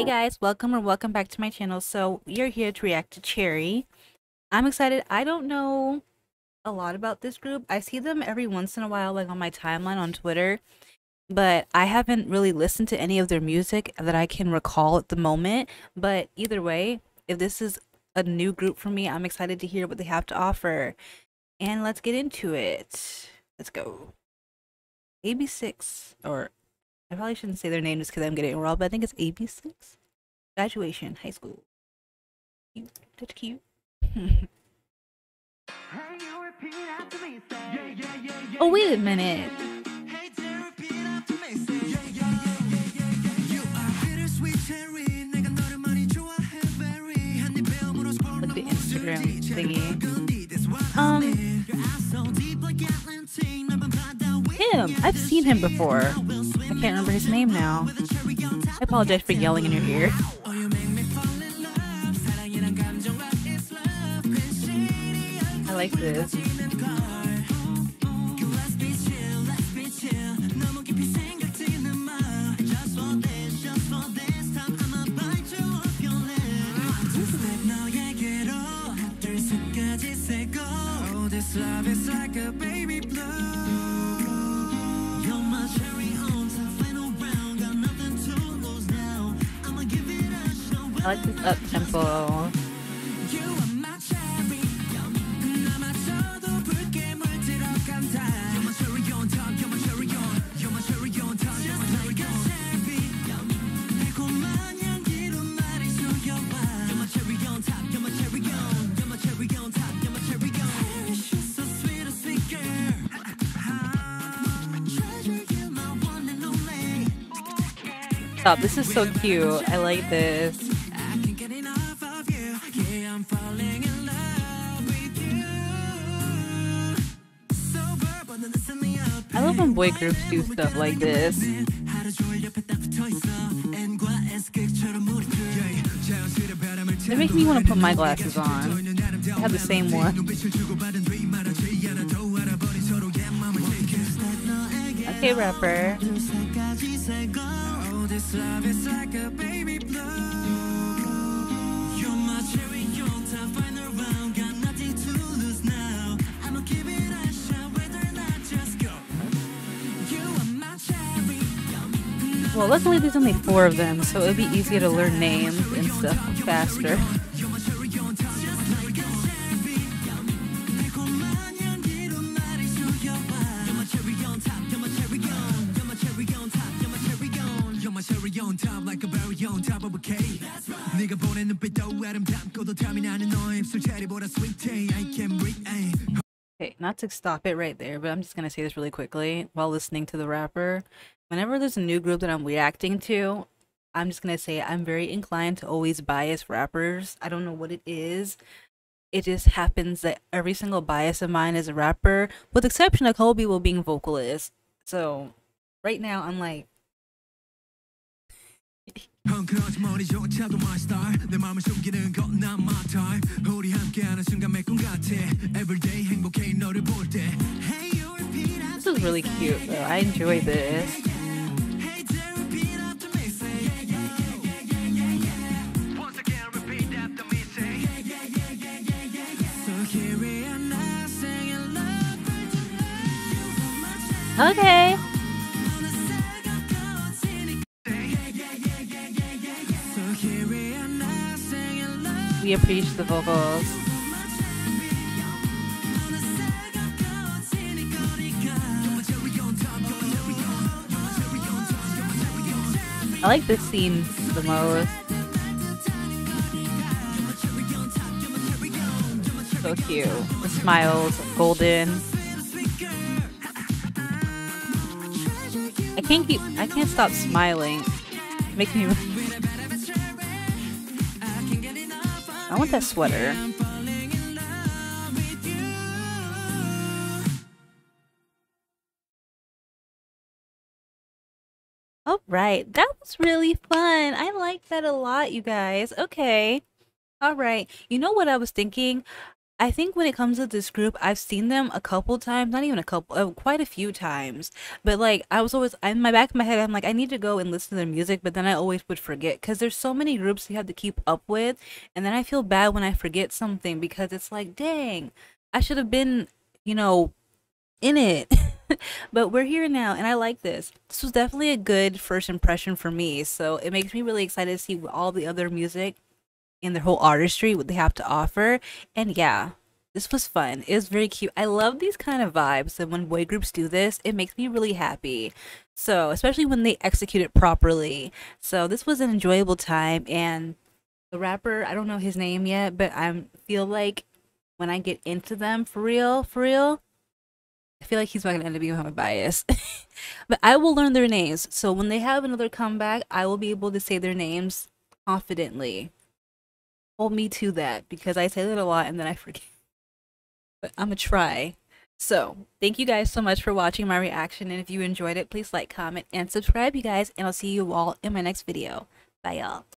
Hey guys, welcome back to my channel. So you're here to react to Cherry. I'm excited. I don't know a lot about this group. I see them every once in a while, like on my timeline on Twitter, but I haven't really listened to any of their music that I can recall at the moment. But either way, if this is a new group for me, I'm excited to hear what they have to offer, and let's get into it. Let's go. AB6, or I probably shouldn't say their name just because I'm getting it wrong, but I think it's AB6. Graduation, high school. Cute. That's cute. Oh, wait a minute. Like the Instagram thingy. Him. I've seen him before. I can't remember his name now. I apologize for yelling in your ear. I like this. I like this up-tempo. Oh, this is so cute. I like this. I love when boy groups do stuff like this. It makes me want to put my glasses on. I have the same one. Okay, rapper. Well, luckily there's only 4 of them, so it'll be easier to learn names and stuff faster. Okay, not to stop it right there, but I'm just gonna say this really quickly while listening to the rapper. Whenever there's a new group that I'm reacting to, I'm just going to say I'm very inclined to always bias rappers. I don't know what it is. It just happens that every single bias of mine is a rapper, with the exception of Kobe Will being vocalist. So right now I'm like... This is really cute though. I enjoy this. Okay. We appreciate the vocals. I like this scene the most. So cute. The smiles, golden. I can't stop smiling. It makes me... I want that sweater. Alright, that was really fun. I like that a lot, you guys. Okay. Alright, you know what I was thinking? I think when it comes to this group, I've seen them a couple times, not even a couple, quite a few times. But like, I was always in my back of my head, I'm like, I need to go and listen to their music, but then I always would forget because there's so many groups you have to keep up with, and then I feel bad when I forget something because it's like, dang, I should have been, you know, in it. But we're here now, and I like this. This was definitely a good first impression for me, so it makes me really excited to see all the other music and their whole artistry, what they have to offer. And yeah, this was fun. It was very cute. I love these kind of vibes, and when boy groups do this, it makes me really happy, so especially when they execute it properly. So this was an enjoyable time, and the rapper, I don't know his name yet, but I feel like when I get into them for real, I feel like he's not going to end up being my bias. But I will learn their names, so when they have another comeback, I will be able to say their names confidently. Hold me to that, because I say that a lot and then I forget. But I'm going to try. So, thank you guys so much for watching my reaction, and if you enjoyed it, please like, comment, and subscribe, you guys, and I'll see you all in my next video. Bye, y'all.